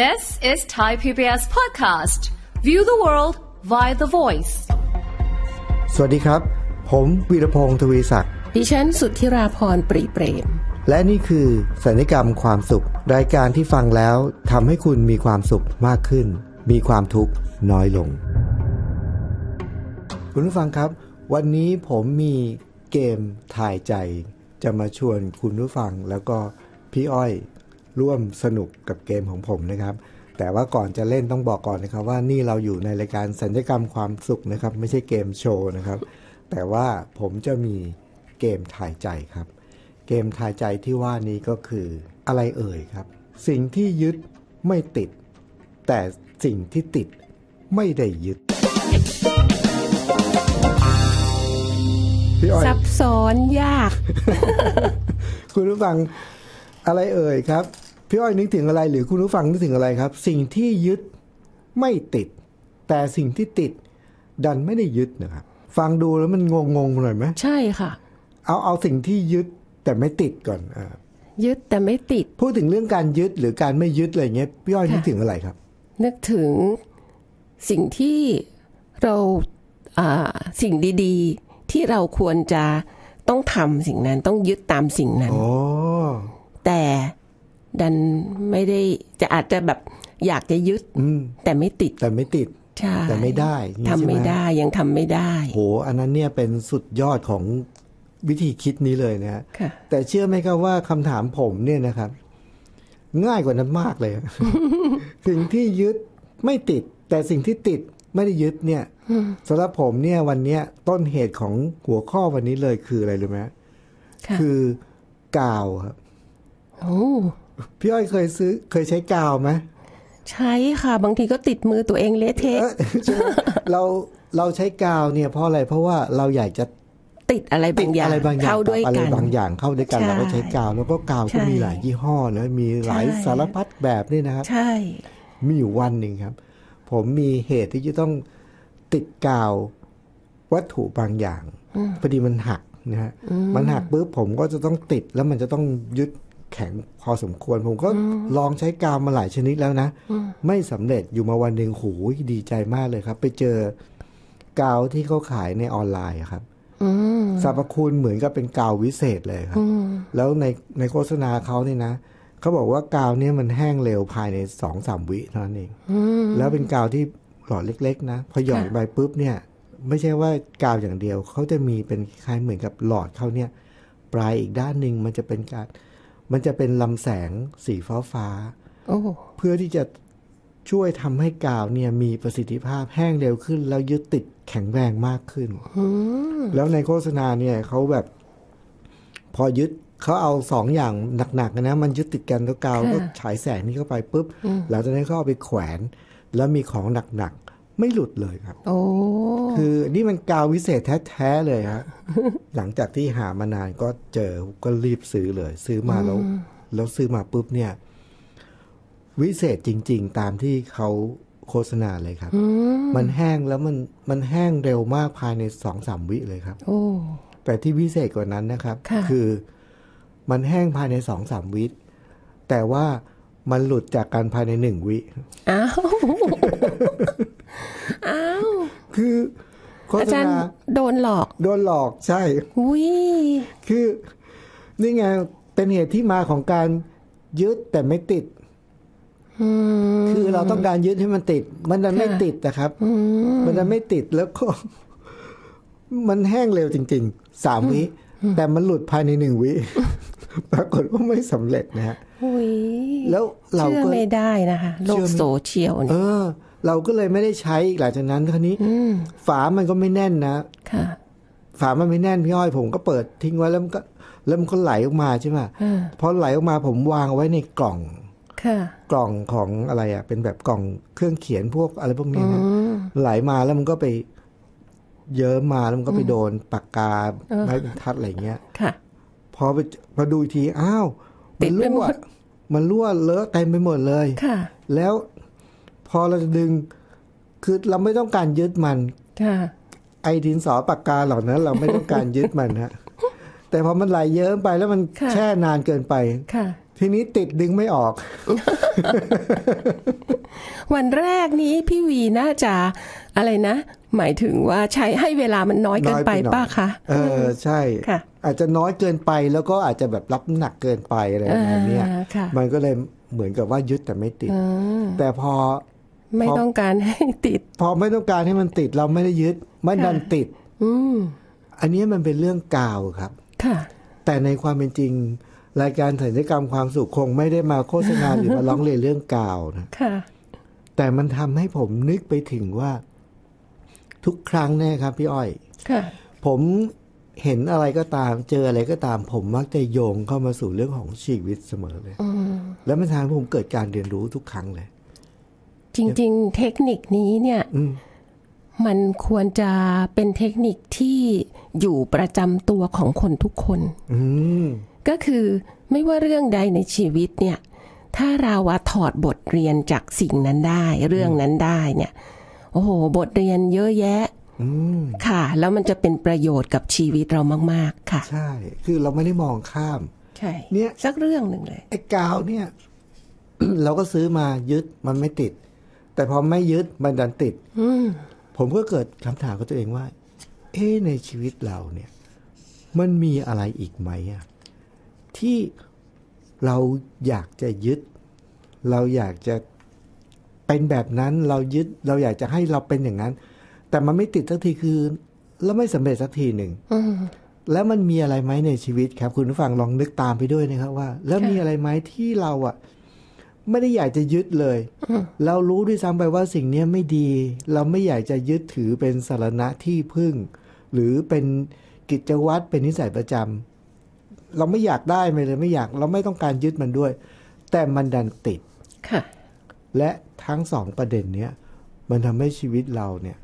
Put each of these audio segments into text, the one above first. This is Thai PBS Podcast. View the world via the voice. สวัสดีครับผมวีรพงศ์ทวีศักดิ์ดิฉันสุทธิราพรปรีเปรมและนี่คือสัญญกรรมความสุขรายการที่ฟังแล้วทำให้คุณมีความสุขมากขึ้นมีความทุกข์น้อยลงคุณผู้ฟังครับวันนี้ผมมีเกมทายใจจะมาชวนคุณผู้ฟังแล้วก็พี่อ้อยร่วมสนุกกับเกมของผมนะครับแต่ว่าก่อนจะเล่นต้องบอกก่อนนะครับว่านี่เราอยู่ในรายการสัญญกรรมความสุขนะครับไม่ใช่เกมโชว์นะครับแต่ว่าผมจะมีเกมทายใจครับเกมทายใจที่ว่านี้ก็คืออะไรเอ่ยครับสิ่งที่ยึดไม่ติดแต่สิ่งที่ติดไม่ได้ยึดซับซ้อนยากคุณผู้ฟังอะไรเอ่ยครับพี่อ้อยนึกถึงอะไรหรือคุณผู้ฟังนึกถึงอะไรครับสิ่งที่ยึดไม่ติดแต่สิ่งที่ติดดันไม่ได้ยึดนะครับฟังดูแล้วมันงงหน่อยไหมใช่ค่ะเอาสิ่งที่ยึดแต่ไม่ติดก่อนยึดแต่ไม่ติดพูดถึงเรื่องการยึดหรือการไม่ยึดอะไรเงี้ยพี่อ้อยนึกถึงอะไรครับนึกถึงสิ่งที่เราสิ่งดีๆที่เราควรจะต้องทำสิ่งนั้นต้องยึดตามสิ่งนั้นแต่ดันไม่ได้จะอาจจะแบบอยากจะยึดแต่ไม่ติดใช่แต่ไม่ได้ทำไม่ได้ยังทำไม่ได้โหอันนั้นเนี่ยเป็นสุดยอดของวิธีคิดนี้เลยนะฮะแต่เชื่อไหมครับว่าคำถามผมเนี่ยนะครับง่ายกว่านั้นมากเลย สิ่งที่ยึดไม่ติดแต่สิ่งที่ติดไม่ได้ยึดเนี่ย สำหรับผมเนี่ยวันนี้ต้นเหตุของหัวข้อวันนี้เลยคืออะไรรู้ไหม คือกาวครับพี่อ้อยเคยใช้กาวไหมใช่ค่ะบางทีก็ติดมือตัวเองเละเทะ เราใช้กาวเนี่ยเพราะอะไรเพราะว่าเราอยากจะติดอะไรบางอย่างเข้าด้วยกันเราก็ใช้กาวแล้วก็กาวก็มีหลายยี่ห้อนะมีหลายสารพัดแบบนี่นะครับใช่มีอยู่วันหนึ่งครับผมมีเหตุที่จะต้องติดกาววัตถุบางอย่างพอดีมันหักนะฮะมันหักปุ๊บผมก็จะต้องติดแล้วมันจะต้องยึดแข็งพอสมควรผมก็ลองใช้กาวมาหลายชนิดแล้วนะไม่สำเร็จอยู่มาวันหนึ่งโหดีใจมากเลยครับไปเจอกาวที่เขาขายในออนไลน์ครับสรรพคุณเหมือนกับเป็นกาววิเศษเลยครับแล้วในโฆษณาเขาเนี่ยนะเขาบอกว่ากาวเนี่ยมันแห้งเร็วภายใน 2-3 วิเท่านั้นเองแล้วเป็นกาวที่หลอดเล็กๆนะพอหย่อนไปปุ๊บเนี่ยไม่ใช่ว่ากาวอย่างเดียวเขาจะมีเป็นคล้ายเหมือนกับหลอดเขาเนี่ยปลายอีกด้านหนึ่งมันจะเป็นลำแสงสีฟ้าๆเพื่อที่จะช่วยทำให้กาวเนี่ยมีประสิทธิภาพแห้งเร็วขึ้นแล้วยึดติดแข็งแรงมากขึ้นแล้วในโฆษณาเนี่ยเขาแบบพอยึดเขาเอา2อย่างหนักๆนะมันยึดติดกันแล้วกาวก็ฉายแสงนี่เข้าไปปุ๊บหลังจากนั้นเขาเอาไปแขวนแล้วมีของหนักๆไม่หลุดเลยครับคือนี่มันกาววิเศษแท้ๆเลยฮะ หลังจากที่หามานานก็เจอก็รีบซื้อเลยซื้อมาแล้วซื้อมาปุ๊บเนี่ยวิเศษจริงๆตามที่เขาโฆษณาเลยครับมันแห้งแล้วมันแห้งเร็วมากภายใน 2-3 วิเลยครับแต่ที่วิเศษกว่านั้นนะครับคือมันแห้งภายใน 2-3 วิแต่ว่ามันหลุดจากการภายใน1วิอ้าว อ้าวคืออาจารย์โดนหลอกใช่อุ้ยคือนี่ไงเป็นเหตุที่มาของการยึดแต่ไม่ติดคือเราต้องการยึดให้มันติดมันดันไม่ติดนะครับมันดันไม่ติดแล้วก็มันแห้งเร็วจริงๆ3วิแต่มันหลุดภายใน1วิปรากฏว่าไม่สำเร็จนะฮะแล้วเราก็ไม่ได้นะคะโลกโซเชียลเนี่ยเราก็เลยไม่ได้ใช้หลังจากนั้นคราวนี้ฝามันก็ไม่แน่นนะฝามันไม่แน่นพี่อ้อยผมก็เปิดทิ้งไว้แล้วมันก็ไหลออกมาใช่ไหมพอไหลออกมาผมวางไว้ในกล่องของอะไรอ่ะเป็นแบบกล่องเครื่องเขียนพวกอะไรพวกนี้นะไหลมาแล้วมันก็ไปเยิ้มมาแล้วมันก็ไปโดนปากกาไม้บรรทัดอะไรเงี้ยพอดูทีอ้าวมันรั่วเลอะเต็มไปหมดเลยแล้วพอเราจะดึงคือเราไม่ต้องการยึดมันไอ้ดินสอปากกาเหล่านั้นเราไม่ต้องการยึดมันฮะแต่พอมันไหลเยิ้มไปแล้วมันแช่นานเกินไปที ทีนี้ติดดึงไม่ออกวันแรกนี้พี่วีน่าจะอะไรนะหมายถึงว่าใช้ให้เวลามันน้อยเกินไปป่ะคะใช่อาจจะน้อยเกินไปแล้วก็อาจจะแบบรับหนักเกินไปอะไรแบบนี้มันก็เลยเหมือนกับว่ายึดแต่ไม่ติดแต่พอไม่ต้องการให้ติดพอไม่ต้องการให้มันติดเราไม่ได้ยึดมันดันติดอันนี้มันเป็นเรื่องกาวครับแต่ในความเป็นจริงรายการสัญญกรรมความสุขคงไม่ได้มาโฆษณาหรือมาร้องเรียนเรื่องกาวนะแต่มันทำให้ผมนึกไปถึงว่าทุกครั้งนะครับพี่อ้อยผมเห็นอะไรก็ตามเจออะไรก็ตามผมมักจะโยงเข้ามาสู่เรื่องของชีวิตเสมอเลยแล้วมันทำให้ผมเกิดการเรียนรู้ทุกครั้งเลยจริงๆเทคนิคนี้เนี่ยมันควรจะเป็นเทคนิคที่อยู่ประจำตัวของคนทุกคนก็คือไม่ว่าเรื่องใดในชีวิตเนี่ยถ้าเราถอดบทเรียนจากสิ่งนั้นได้เรื่องนั้นได้เนี่ยโอ้โหบทเรียนเยอะแยะค่ะแล้วมันจะเป็นประโยชน์กับชีวิตเรามากๆค่ะใช่คือเราไม่ได้มองข้ามใช่เนี่ยสักเรื่องหนึ่งเลยไอ้กาวเนี่ย เราก็ซื้อมายึดมันไม่ติดแต่พอไม่ยึดมันดันติดผมก็เกิดคำถามกับตัวเองว่าเอ๊ะในชีวิตเราเนี่ยมันมีอะไรอีกไหมอะที่เราอยากจะยึดเราอยากจะเป็นแบบนั้นเรายึดเราอยากจะให้เราเป็นอย่างนั้นแต่มันไม่ติดสักทีคือแล้วไม่สำเร็จสักทีหนึ่งแล้วมันมีอะไรไหมในชีวิตครับคุณผู้ฟังลองนึกตามไปด้วยนะครับว่าแล้วมีอะไรไหมที่เราอะไม่ได้อยากจะยึดเลยเรารู้ด้วยซ้ำไปว่าสิ่งนี้ไม่ดีเราไม่อยากจะยึดถือเป็นสรณะที่พึ่งหรือเป็นกิจวัตรเป็นนิสัยประจำเราไม่อยากได้มันเลยไม่อยากเราไม่ต้องการยึดมันด้วยแต่มันดันติดและทั้งสองประเด็นนี้มันทำให้ชีวิตเราเนี่ย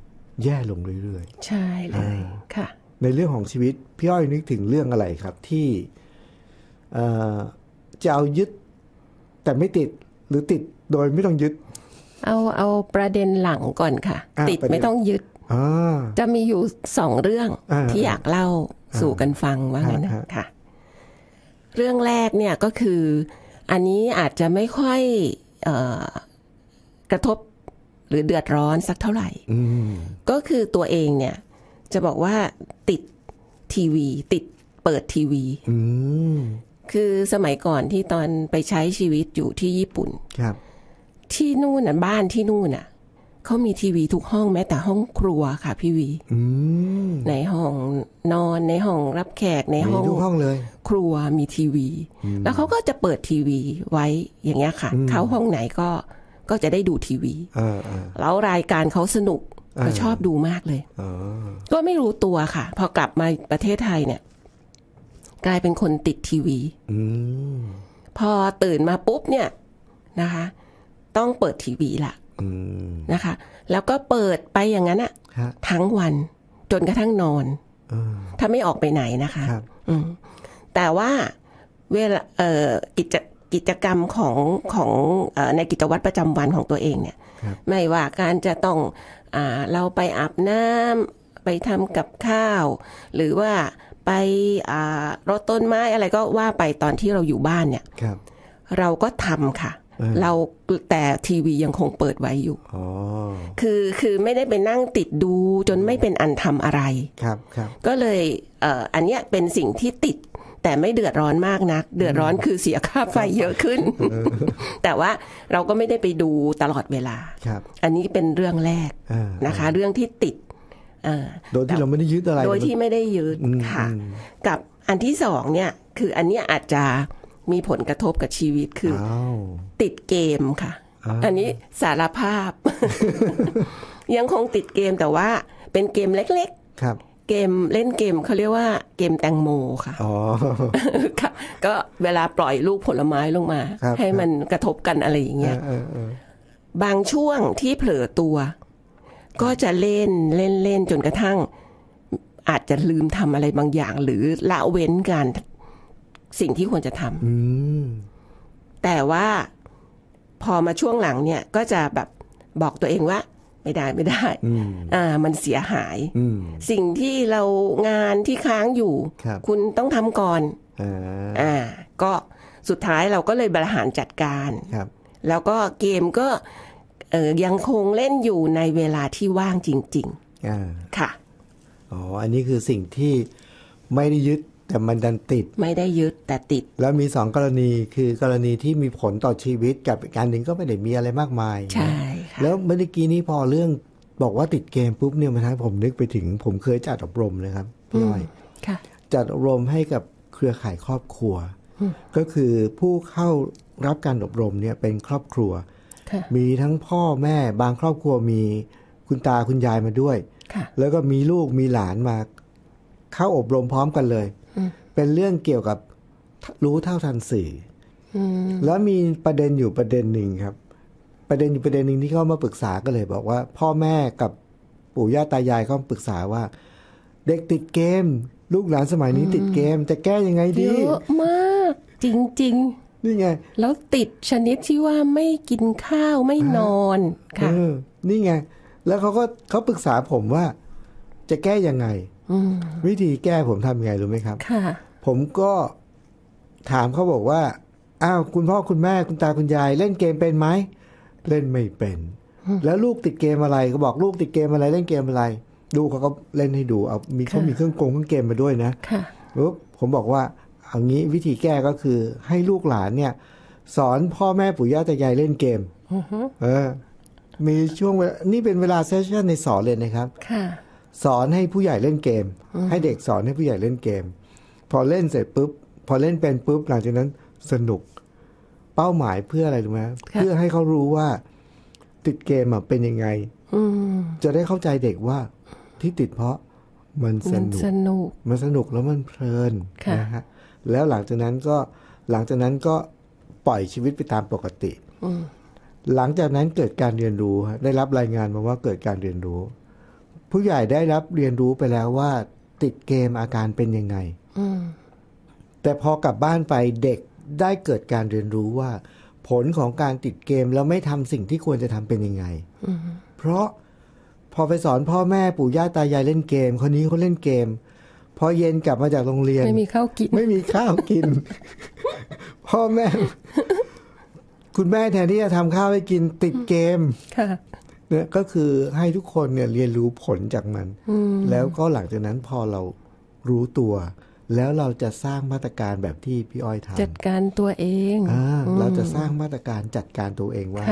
แย่ลงเรื่อยๆใช่เลยค่ะในเรื่องของชีวิตพี่อ้อยนึกถึงเรื่องอะไรครับที่จะเอายึดแต่ไม่ติดหรือติดโดยไม่ต้องยึดเอาประเด็นหลังก่อนค่ะติดไม่ต้องยึดจะมีอยู่สองเรื่องที่อยากเล่าสู่กันฟังว่างั้นค่ะเรื่องแรกเนี่ยก็คืออันนี้อาจจะไม่ค่อยกระทบหรือเดือดร้อนสักเท่าไหร่ก็คือตัวเองเนี่ยจะบอกว่าติดทีวีติดเปิดทีวีคือสมัยก่อนที่ตอนไปใช้ชีวิตอยู่ที่ญี่ปุ่นครับที่นู่นน่ะบ้านที่นู่นน่ะเขามีทีวีทุกห้องแม้แต่ห้องครัวค่ะพี่วีในห้องนอนในห้องรับแขกในห้องทุกห้องเลยครัวมีทีวีแล้วเขาก็จะเปิดทีวีไว้อย่างเงี้ยค่ะเขาห้องไหนก็จะได้ดูทีวีแล้วรายการเขาสนุกก็ชอบดูมากเลยก็ไม่รู้ตัวค่ะพอกลับมาประเทศไทยเนี่ยกลายเป็นคนติดทีวีพอตื่นมาปุ๊บเนี่ยนะคะต้องเปิดทีวีละนะคะแล้วก็เปิดไปอย่างนั้นอะทั้งวันจนกระทั่งนอนถ้าไม่ออกไปไหนนะคะแต่ว่าเวลากิจกรรมของในกิจวัตรประจำวันของตัวเองเนี่ยไม่ว่าการจะต้องเราไปอาบน้ำไปทำกับข้าวหรือว่าไปรดต้นไม้อะไรก็ว่าไปตอนที่เราอยู่บ้านเนี่ยเราก็ทำค่ะเราแต่ทีวียังคงเปิดไว้อยู่คือไม่ได้ไปนั่งติดดูจนไม่เป็นอันทำอะไรก็เลยอันเนี้ยเป็นสิ่งที่ติดแต่ไม่เดือดร้อนมากนักเดือดร้อนคือเสียค่าไฟเยอะขึ้น แต่ว่าเราก็ไม่ได้ไปดูตลอดเวลาอันนี้เป็นเรื่องแรกนะคะเรื่องที่ติดโดยที่เราไม่ได้ยึดอะไรโดยที่ไม่ได้ยึดค่ะกับอันที่สองเนี่ยคืออันนี้อาจจะมีผลกระทบกับชีวิตคือติดเกมค่ะ อันนี้สารภาพ ยังคงติดเกมแต่ว่าเป็นเกมเล็กๆเกมเล่นเกมเขาเรียกว่าเกมแตงโมค่ะ ก็เวลาปล่อยลูกผลไม้ลงมาให้มันกระทบกันอะไรอย่างเงี้ยบางช่วงที่เผลอตัวก็จะเล่นจนกระทั่งอาจจะลืมทำอะไรบางอย่างหรือละเว้นการสิ่งที่ควรจะทำแต่ว่าพอมาช่วงหลังเนี่ยก็จะแบบบอกตัวเองว่าไม่ได้มันเสียหายสิ่งที่เรางานที่ค้างอยู่ คุณต้องทำก่อนก็ สุดท้ายเราก็เลยบริหารจัดการแล้วก็เกมก็ยังคงเล่นอยู่ในเวลาที่ว่างจริงๆค่ะอ๋ออันนี้คือสิ่งที่ไม่ได้ยึดแต่มันดันติดไม่ได้ยึดแต่ติดแล้วมี2กรณีคือกรณีที่มีผลต่อชีวิตกับการหนึ่งก็ไม่ได้มีอะไรมากมายใช่ค่ะแล้วเมื่อกี้นี้พอเรื่องบอกว่าติดเกมปุ๊บเนี่ยมันทำให้ผมนึกไปถึงผมเคยจัดอบรมนะครับพี่อ้อยจัดอบรมให้กับเครือข่ายครอบครัวก็คือผู้เข้ารับการอบรมเนี่ยเป็นครอบครัวมีทั้งพ่อแม่บางครอบครัวมีคุณตาคุณยายมาด้วยแล้วก็มีลูกมีหลานมาเข้าอบรมพร้อมกันเลยเป็นเรื่องเกี่ยวกับรู้เท่าทันสื่อแล้วมีประเด็นอยู่ประเด็นหนึ่งที่เขามาปรึกษาก็เลยบอกว่าพ่อแม่กับปู่ย่าตายายเขาปรึกษาว่าเด็กติดเกมลูกหลานสมัยนี้ติดเกมจะแก้ยังไงดีเยอะมากจริงๆนี่ไงแล้วติดชนิดที่ว่าไม่กินข้าวไม่นอนค่ะนี่ไงแล้วเขาปรึกษาผมว่าจะแก้ยังไงวิธีแก้ผมทำยังไงรู้ไหมครับค่ะผมก็ถามเขาบอกว่าอ้าวคุณพ่อคุณแม่คุณตาคุณยายเล่นเกมเป็นไหมเล่นไม่เป็นแล้วลูกติดเกมอะไรก็บอกลูกติดเกมอะไรเล่นเกมอะไรดูเขาก็เล่นให้ดูเอามีเขามีเครื่องเกมมาด้วยนะปุ๊บผมบอกว่าเอางี้วิธีแก้ก็คือให้ลูกหลานเนี่ยสอนพ่อแม่ปู่ย่าตายายเล่นเกมมีช่วงเวลานี่เป็นเวลาเซสชั่นในสอนเลยนะครับสอนให้ผู้ใหญ่เล่นเกมให้เด็กสอนให้ผู้ใหญ่เล่นเกมพอเล่นเสร็จปุ๊บพอเล่นเป็นปุ๊บหลังจากนั้นสนุกเป้าหมายเพื่ออะไรรู้ไหมเพื่อให้เขารู้ว่าติดเกมเป็นยังไงจะได้เข้าใจเด็กว่าที่ติดเพราะมันสนุกแล้วมันเพลินนะฮะแล้วหลังจากนั้นก็ปล่อยชีวิตไปตามปกติหลังจากนั้นเกิดการเรียนรู้ได้รับรายงานมาว่าเกิดการเรียนรู้ผู้ใหญ่ได้รับเรียนรู้ไปแล้วว่าติดเกมอาการเป็นยังไงแต่พอกลับบ้านไปเด็กได้เกิดการเรียนรู้ว่าผลของการติดเกมแล้วไม่ทำสิ่งที่ควรจะทำเป็นยังไงเพราะพอไปสอนพ่อแม่ปู่ย่าตายายเล่นเกมคนนี้เขาเล่นเกมพอเย็นกลับมาจากโรงเรียนไม่มีข้าวกิน พ่อแม่คุณแม่แทนที่จะทำข้าวให้กินติดเกมเนี่ยก็คือให้ทุกคนเนี่ยเรียนรู้ผลจากมันแล้วก็หลังจากนั้นพอเรารู้ตัวแล้วเราจะสร้างมาตรการแบบที่พี่อ้อยทำจัดการตัวเองเราจะสร้างมาตรการจัดการตัวเองว่า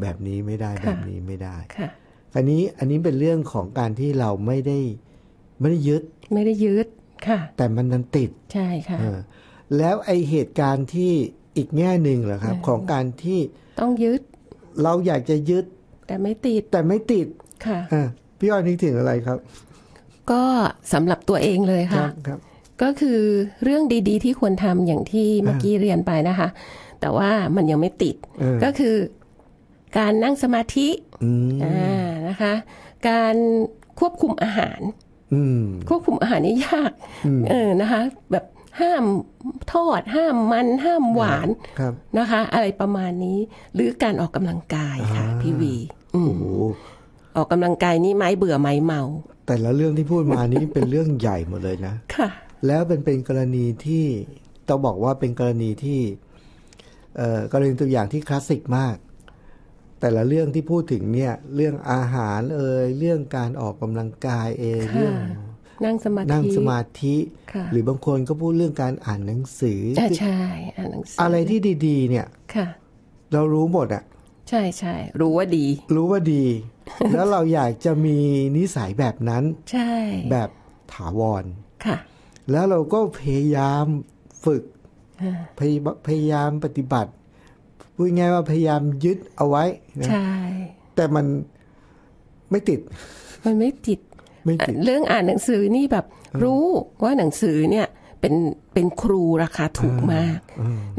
แบบนี้ไม่ได้แบบนี้ไม่ได้อันนี้เป็นเรื่องของการที่เราไม่ได้ยึดค่ะแต่มันนั้นติดใช่ค่ะแล้วไอเหตุการณ์ที่อีกแง่หนึ่งเหรอครับของการที่ต้องยึดเราอยากจะยึดแต่ไม่ติดค่ะพี่อ้อยนึกถึงอะไรครับก็สำหรับตัวเองเลยค่ะก็คือเรื่องดีๆที่ควรทำอย่างที่เมื่อกี้เรียนไปนะคะแต่ว่ามันยังไม่ติดก็คือการนั่งสมาธินะคะการควบคุมอาหารนี่ยากนะคะแบบห้ามทอดห้ามมันห้ามหวานนะคะอะไรประมาณนี้หรือการออกกำลังกายค่ะพี่วีออกกำลังกายนี่ไม้เบื่อไม้เมาแต่ละเรื่องที่พูดมานี้ เป็นเรื่องใหญ่หมดเลยนะค่ะแล้วเป็นกรณีที่ต้องบอกว่าเป็นกรณีที่กรณีตัวอย่างที่คลาสสิกมากแต่ละเรื่องที่พูดถึงเนี่ยเรื่องอาหารเรื่องการออกกำลังกายเรื่องนั่งสมาธิหรือบางคนก็พูดเรื่องการอ่านหนังสือใช่อ่านหนังสืออะไรที่ดีๆเนี่ยเรารู้หมดอ่ะใช่ใช่รู้ว่าดี แล้วเราอยากจะมีนิสัยแบบนั้นใช่แบบถาวรค่ะแล้วเราก็พยายามฝึกพยายามปฏิบัติพูดง่ายว่าพยายามยึดเอาไว้นะใช่แต่มันไม่ติดเรื่องอ่านหนังสือนี่แบบรู้ว่าหนังสือเนี่ยเป็นครูราคาถูกมาก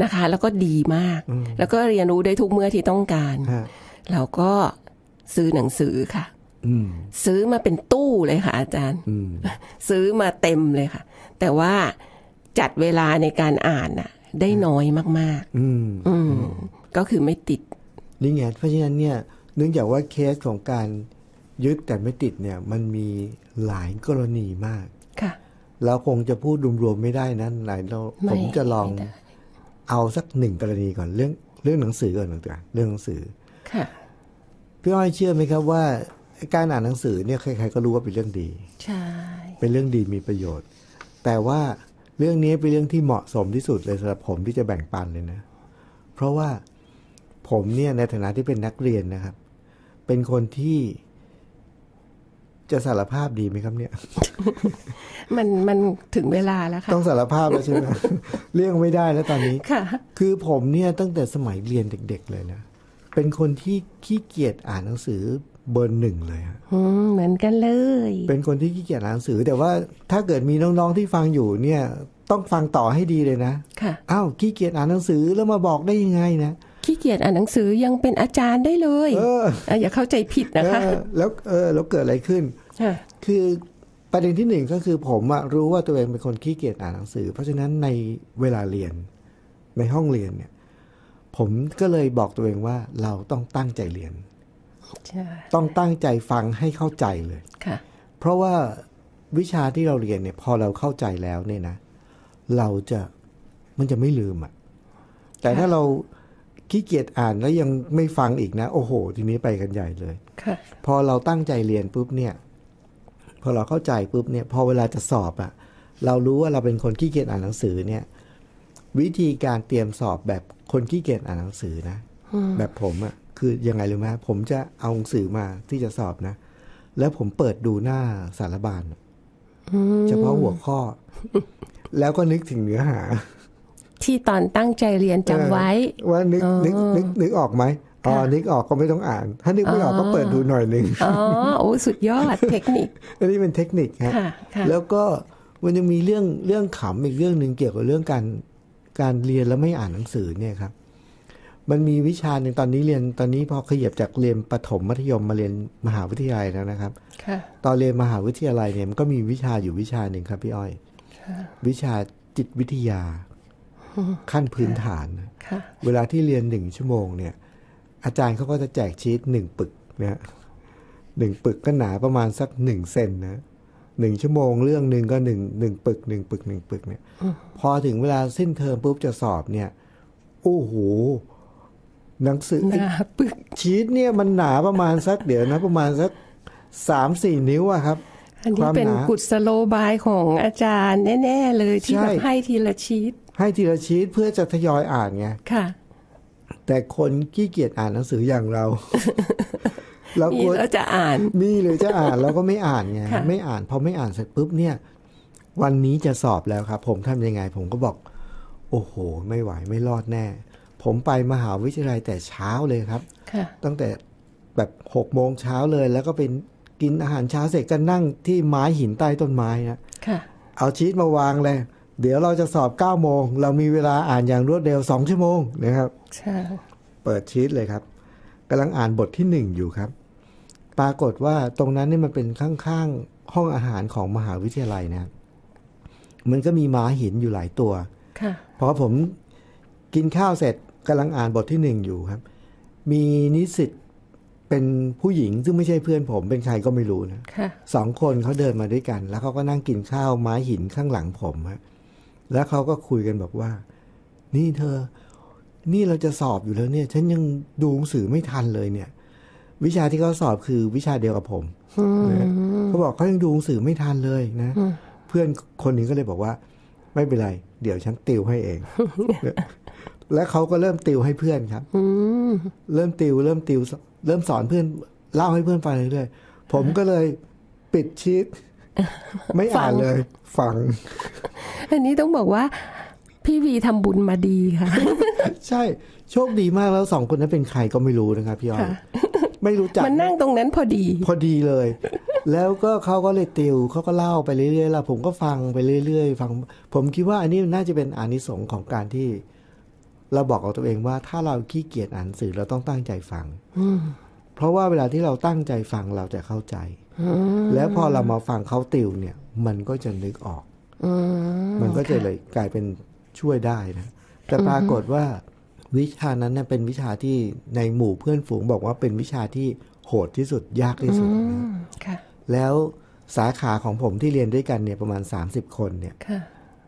นะคะแล้วก็ดีมากแล้วก็เรียนรู้ได้ทุกเมื่อที่ต้องการเราก็ซื้อหนังสือค่ะซื้อมาเป็นตู้เลยค่ะอาจารย์ซื้อมาเต็มเลยค่ะแต่ว่าจัดเวลาในการอ่านน่ะได้น้อยมากๆก็คือไม่ติดนี่ไงเพราะฉะนั้นเนี่ยเนื่องจากว่าเคสของการยึดแต่ไม่ติดเนี่ยมันมีหลายกรณีมากค่ะแล้วคงจะพูดรวมๆไม่ได้นั้นหลายเราผมจะลอง เอาสักหนึ่งกรณีก่อนเรื่องหนังสือก่อนต่างๆเรื่องหนังสือค่ะพี่อ้อยเชื่อไหมครับว่าการอ่านหนังสือเนี่ยใครๆก็รู้ว่าเป็นเรื่องดีใช่เป็นเรื่องดีมีประโยชน์แต่ว่าเรื่องนี้เป็นเรื่องที่เหมาะสมที่สุดเลยสำหรับผมที่จะแบ่งปันเลยนะเพราะว่าผมเนี่ยในฐานะที่เป็นนักเรียนนะครับเป็นคนที่จะสารภาพดีไหมครับเนี่ย มันถึงเวลาแล้วค่ะต้องสารภาพแล้วใช่ไหม เลี่ยงไม่ได้แล้วตอนนี้ คือผมเนี่ยตั้งแต่สมัยเรียนเด็กๆเลยนะเป็นคนที่ขี้เกียจอ่านหนังสือเบอร์หนึ่งเลยฮะเหมือนกันเลยเป็นคนที่ขี้เกียจอ่านหนังสือแต่ว่าถ้าเกิดมีน้องๆที่ฟังอยู่เนี่ยต้องฟังต่อให้ดีเลยนะค่ะอ้าวขี้เกียจอ่านหนังสือแล้วมาบอกได้ยังไงนะขี้เกียจอ่านหนังสือยังเป็นอาจารย์ได้เลยอย่าเข้าใจผิดนะคะแล้วแล้วเกิดอะไรขึ้นคือประเด็นที่หนึ่งก็คือผมรู้ว่าตัวเองเป็นคนขี้เกียจอ่านหนังสือเพราะฉะนั้นในเวลาเรียนในห้องเรียนเนี่ยผมก็เลยบอกตัวเองว่าเราต้องตั้งใจเรียนต้องตั้งใจฟังให้เข้าใจเลยเพราะว่าวิชาที่เราเรียนเนี่ยพอเราเข้าใจแล้วเนี่ยนะเราจะมันจะไม่ลืมอ่ะแต่ถ้าเราขี้เกียจอ่านแล้วยังไม่ฟังอีกนะโอ้โหทีนี้ไปกันใหญ่เลยพอเราตั้งใจเรียนปุ๊บเนี่ยพอเราเข้าใจปุ๊บเนี่ยพอเวลาจะสอบอ่ะเรารู้ว่าเราเป็นคนขี้เกียจอ่านหนังสือเนี่ยวิธีการเตรียมสอบแบบคนขี้เกียจอ่านหนังสือนะแบบผมอ่ะคือยังไงรู้ไหมผมจะเอาหนังสือมาที่จะสอบนะแล้วผมเปิดดูหน้าสารบัญเฉพาะหัวข้อแล้วก็นึกถึงเนื้อหาที่ตอนตั้งใจเรียนจำไว้ว่านึกออกไหมอ๋อนึกออกก็ไม่ต้องอ่านถ้านึกไม่ออกก็เปิดดูหน่อยนึงอ๋อโอ้สุดยอดเทคนิคอันนี้เป็นเทคนิคฮะแล้วก็มันยังมีเรื่องขำอีกเรื่องนึงเกี่ยวกับเรื่องการเรียนแล้วไม่อ่านหนังสือเนี่ยครับมันมีวิชาหนึ่งตอนนี้พอขยับจากเรียนประถมมัธยมมาเรียนมหาวิทยาลัยแล้วนะครับตอนเรียนมหาวิทยาลัยเนี่ยมันก็มีวิชาอยู่วิชาหนึ่งครับพี่อ้อยวิชาจิตวิทยาขั้นพื้นฐานเวลาที่เรียน1ชั่วโมงเนี่ยอาจารย์เขาก็จะแจกชีท1ปึกนะ1ปึกก็หนาประมาณสัก1เซนนะ1ชั่วโมงเรื่องนึงก็1ปึก1ปึก1ปึกเนี่ยพอถึงเวลาสิ้นเทอมปุ๊บจะสอบเนี่ยโอ้โหหนังสือปึกชีทเนี่ยมันหนาประมาณสักเดี๋ยวนะประมาณสัก 3-4 นิ้วอะครับอันนี้เป็นกุศโลบายของอาจารย์แน่ๆเลยที่แบบให้ทีละชีทเพื่อจะทยอยอ่านไงค่ะแต่คนขี้เกียจอ่านหนังสืออย่างเรา เรากลัวจะอ่านมีหรือจะอ่านเราก็ไม่อ่านไง ไม่อ่านพอไม่อ่านเสร็จปุ๊บเนี่ยวันนี้จะสอบแล้วครับผมทำยังไงผมก็บอกโอ้โหไม่ไหวไม่รอดแน่ผมไปมหาวิทยาลัยแต่เช้าเลยครับตั้งแต่แบบ6 โมงเช้าเลยแล้วก็เป็นกินอาหารเช้าเสร็จก็นั่งที่ไม้หินใต้ต้นไม้นะเอาชีทมาวางเลยเดี๋ยวเราจะสอบ9 โมงเรามีเวลาอ่านอย่างรวดเร็ว2 ชั่วโมงนะครับใช่เปิดชีทเลยครับกำลังอ่านบทที่1อยู่ครับปรากฏว่าตรงนั้นนี่มันเป็นข้างๆห้องอาหารของมหาวิทยาลัยนะมันก็มีม้าหินอยู่หลายตัวค่ะพอผมกินข้าวเสร็จกำลังอ่านบทที่1อยู่ครับมีนิสิตเป็นผู้หญิงซึ่งไม่ใช่เพื่อนผมเป็นใครก็ไม่รู้นะ2 คนเขาเดินมาด้วยกันแล้วเขาก็นั่งกินข้าวม้าหินข้างหลังผมฮะแล้วเขาก็คุยกันบอกว่านี่เธอนี่เราจะสอบอยู่แล้วเนี่ยฉันยังดูหนังสือไม่ทันเลยเนี่ยวิชาที่เขาสอบคือวิชาเดียวกับผมนะเขาบอกเขายังดูหนังสือไม่ทันเลยนะเพื่อนคนนึงก็เลยบอกว่าไม่เป็นไรเดี๋ยวฉันติวให้เองและเขาก็เริ่มติวให้เพื่อนครับเริ่มติวเริ่มสอนเพื่อนเล่าให้เพื่อนฟังเรื่อยๆผมก็เลยปิดชีทไม่อ่านเลยฟังอันนี้ต้องบอกว่าพี่วีทำบุญมาดีค่ะใช่โชคดีมากแล้ว2 คนนั้นเป็นใครก็ไม่รู้นะครับพี่อ้อยไม่รู้จักมันนั่งตรงนั้นพอดีเลยแล้วก็เขาก็เลยติวเขาก็เล่าไปเรื่อยๆแล้วผมก็ฟังไปเรื่อยๆฟังผมคิดว่าอันนี้น่าจะเป็นอานิสงส์ของการที่เราบอกกับตัวเองว่าถ้าเราขี้เกียจอ่านสื่อเราต้องตั้งใจฟังเพราะว่าเวลาที่เราตั้งใจฟังเราจะเข้าใจแล้วพอเรามาฟังเขาติวเนี่ยมันก็จะนึกออกมันก็จะเลยกลายเป็นช่วยได้นะแต่ปรากฏว่าวิชานั้นเนี่ยเป็นวิชาที่ในหมู่เพื่อนฝูงบอกว่าเป็นวิชาที่โหดที่สุดยากที่สุดนะแล้วสาขาของผมที่เรียนด้วยกันเนี่ยประมาณ30 คนเนี่ย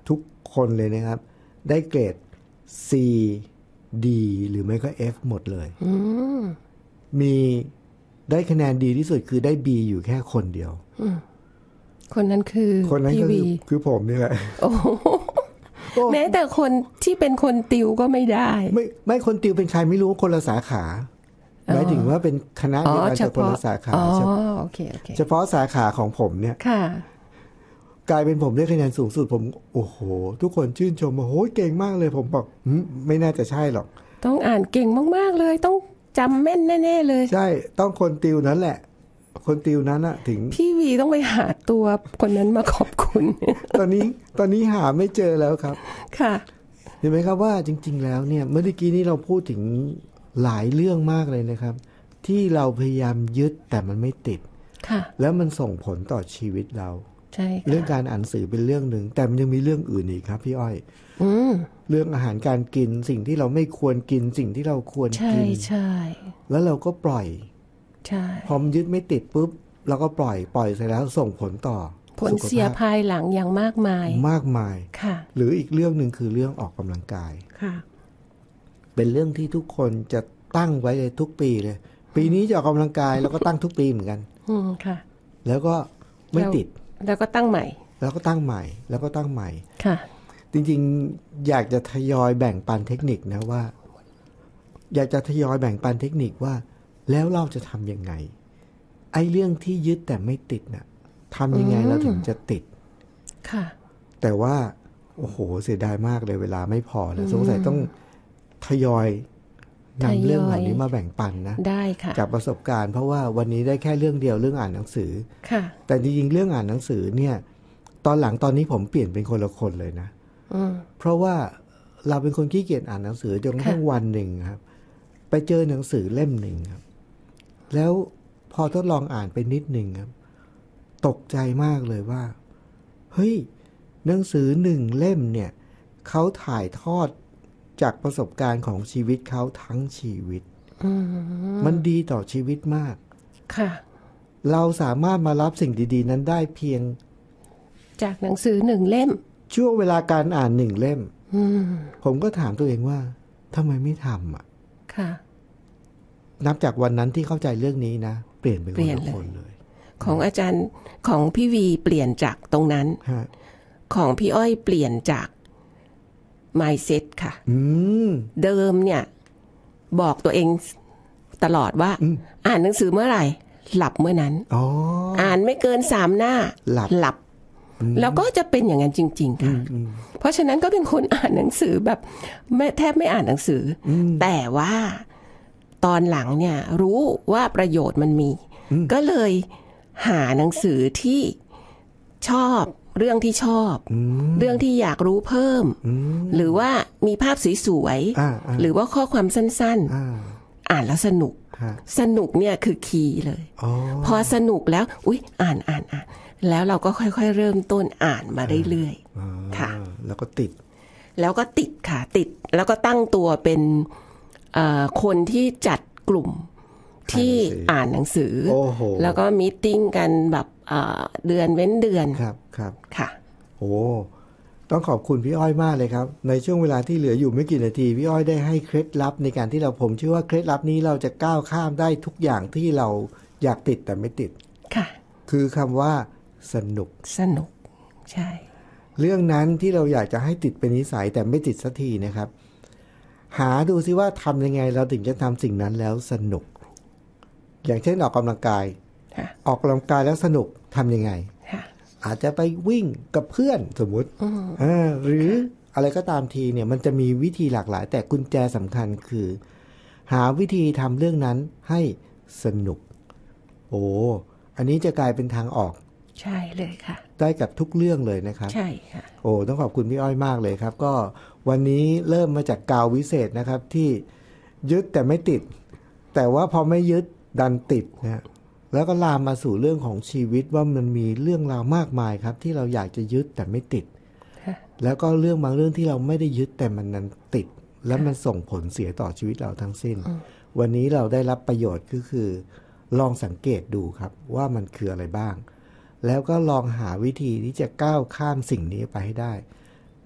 ทุกคนเลยนะครับได้เกรด C D หรือไม่ก็ F หมดเลยมีได้คะแนนดีที่สุดคือได้ B อยู่แค่คนเดียวคนนั้นคือผมนี่แหละแม้แต่คนที่เป็นคนติวก็ไม่ได้ไม่คนติวเป็นใครไม่รู้คนละสาขาหมายถึงว่าเป็นคณะเดียวกันแต่คนละสาขาเฉพาะสาขาของผมเนี่ยกลายเป็นผมได้คะแนนสูงสุดผมโอ้โหทุกคนชื่นชมโอ้โหเก่งมากเลยผมบอกไม่น่าจะใช่หรอกต้องอ่านเก่งมากๆเลยต้องจำแม่นแน่ๆเลยใช่ต้องคนติวนั้นแหละคนติวนั้นอะถึงพี่วีต้องไปหาตัวคนนั้นมาขอบคุณตอนนี้หาไม่เจอแล้วครับค่ะเห็นไหมครับว่าจริงๆแล้วเนี่ยเมื่อกี้นี้เราพูดถึงหลายเรื่องมากเลยนะครับที่เราพยายามยึดแต่มันไม่ติดค่ะแล้วมันส่งผลต่อชีวิตเราใช่เรื่องการอ่านสื่อเป็นเรื่องหนึ่งแต่มันยังมีเรื่องอื่นอีกครับพี่อ้อยเรื่องอาหารการกินสิ่งที่เราไม่ควรกินสิ่งที่เราควรกินใช่ๆแล้วเราก็ปล่อยพอมันยึดไม่ติดปุ๊บแล้วก็ปล่อยเสร็จแล้วส่งผลต่อผลเสียภายหลังอย่างมากมายค่ะหรืออีกเรื่องหนึ่งคือเรื่องออกกำลังกายค่ะเป็นเรื่องที่ทุกคนจะตั้งไว้เลยทุกปีเลยปีนี้จะออกกำลังกายแล้วก็ตั้งทุกปีเหมือนกันค่ะแล้วก็ไม่ติดแล้วก็ตั้งใหม่แล้วก็ตั้งใหม่ค่ะจริงๆอยากจะทยอยแบ่งปันเทคนิคนะว่าอยากจะทยอยแบ่งปันเทคนิคว่าแล้วเราจะทำยังไงไอ้เรื่องที่ยึดแต่ไม่ติดน่ะทำยังไงเราถึงจะติดค่ะแต่ว่าโอ้โหเสียดายมากเลยเวลาไม่พอเลยสงสัยต้องทยอยนำเรื่องเหล่านี้มาแบ่งปันนะได้ค่ะจากประสบการณ์เพราะว่าวันนี้ได้แค่เรื่องเดียวเรื่องอ่านหนังสือค่ะแต่จริงๆเรื่องอ่านหนังสือเนี่ยตอนนี้ผมเปลี่ยนเป็นคนละคนเลยนะเพราะว่าเราเป็นคนขี้เกียจอ่านหนังสือจนกระทั่งวันหนึ่งครับไปเจอหนังสือเล่มหนึ่งครับแล้วพอทดลองอ่านไปนิดหนึ่งครับตกใจมากเลยว่าเฮ้ยหนังสือ1เล่มเนี่ยเขาถ่ายทอดจากประสบการณ์ของชีวิตเขาทั้งชีวิตมันดีต่อชีวิตมากค่ะเราสามารถมารับสิ่งดีๆนั้นได้เพียงจากหนังสือ1เล่มช่วงเวลาการอ่าน1เล่มผมก็ถามตัวเองว่าทำไมไม่ทำอ่ะค่ะนับจากวันนั้นที่เข้าใจเรื่องนี้นะเปลี่ยนเป็นคนเลยของอาจารย์ของพี่วีเปลี่ยนจากตรงนั้นของพี่อ้อยเปลี่ยนจาก mindset ค่ะเดิมเนี่ยบอกตัวเองตลอดว่าอ่านหนังสือเมื่อไหร่หลับเมื่อนั้น อ่านไม่เกิน3 หน้าหลับแล้วก็จะเป็นอย่างนั้นจริงๆค่ะเพราะฉะนั้นก็เป็นคนอ่านหนังสือแบบแทบไม่อ่านหนังสือแต่ว่าตอนหลังเนี่ยรู้ว่าประโยชน์มันมีก็เลยหาหนังสือที่ชอบเรื่องที่ชอบเรื่องที่อยากรู้เพิ่มหรือว่ามีภาพสวยๆหรือว่าข้อความสั้นๆอ่านแล้วสนุกเนี่ยคือคีย์เลยพอสนุกแล้วอุ๊ยอ่านแล้วเราก็ค่อยๆเริ่มต้นอ่านมาเรื่อยๆค่ะแล้วก็ติดค่ะติดแล้วก็ตั้งตัวเป็นคนที่จัดกลุ่มที่อ่านหนังสือแล้วก็มีตติ้งกันแบบเดือนเว้นเดือนครับค่ะโอ้ต้องขอบคุณพี่อ้อยมากเลยครับในช่วงเวลาที่เหลืออยู่ไม่กี่นาทีพี่อ้อยได้ให้เคล็ดลับในการที่เราผมเชื่อว่าเคล็ดลับนี้เราจะก้าวข้ามได้ทุกอย่างที่เราอยากติดแต่ไม่ติดค่ะคือคำว่าสนุกใช่เรื่องนั้นที่เราอยากจะให้ติดเป็นนิสัยแต่ไม่ติดสักทีนะครับหาดูซิว่าทำยังไงเราถึงจะทำสิ่งนั้นแล้วสนุกอย่างเช่นออกกำลังกายออกกำลังกายแล้วสนุกทำยังไงอาจจะไปวิ่งกับเพื่อนสมมติหรืออะไรก็ตามทีเนี่ยมันจะมีวิธีหลากหลายแต่กุญแจสำคัญคือหาวิธีทำเรื่องนั้นให้สนุกโอ้อันนี้จะกลายเป็นทางออกใช่เลยค่ะได้กับทุกเรื่องเลยนะครับใช่ค่ะโอ้ต้องขอบคุณพี่อ้อยมากเลยครับก็วันนี้เริ่มมาจากกาววิเศษนะครับที่ยึดแต่ไม่ติดแต่ว่าพอไม่ยึดดันติดนะแล้วก็ลามมาสู่เรื่องของชีวิตว่ามันมีเรื่องราวมากมายครับที่เราอยากจะยึดแต่ไม่ติดแล้วก็เรื่องบางเรื่องที่เราไม่ได้ยึดแต่มันนั้นติดแล้วมันส่งผลเสียต่อชีวิตเราทั้งสิ้นวันนี้เราได้รับประโยชน์ก็คือลองสังเกตดูครับว่ามันคืออะไรบ้างแล้วก็ลองหาวิธีที่จะก้าวข้ามสิ่งนี้ไปให้ได้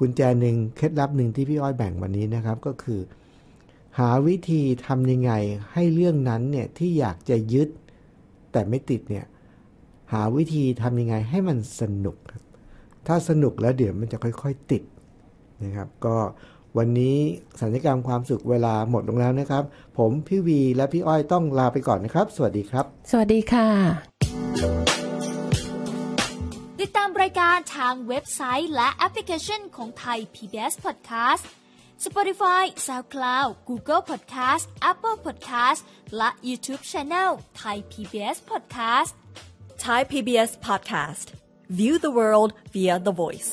กุญแจหนึ่งเคล็ดลับหนึ่งที่พี่อ้อยแบ่งวันนี้นะครับก็คือหาวิธีทำยังไงให้เรื่องนั้นเนี่ยที่อยากจะยึดแต่ไม่ติดเนี่ยหาวิธีทำยังไงให้มันสนุกครับถ้าสนุกแล้วเดี๋ยวมันจะค่อยๆติดนะครับก็วันนี้สัญญกรรมความสุขเวลาหมดลงแล้วนะครับผมพี่วีและพี่อ้อยต้องลาไปก่อนนะครับสวัสดีครับสวัสดีค่ะติดตามรายการทางเว็บไซต์และแอปพลิเคชันของไทย PBS Podcast Spotify SoundCloud Google Podcast Apple Podcast และ YouTube Channel Thai PBS Podcast Thai PBS Podcast View the world via the voice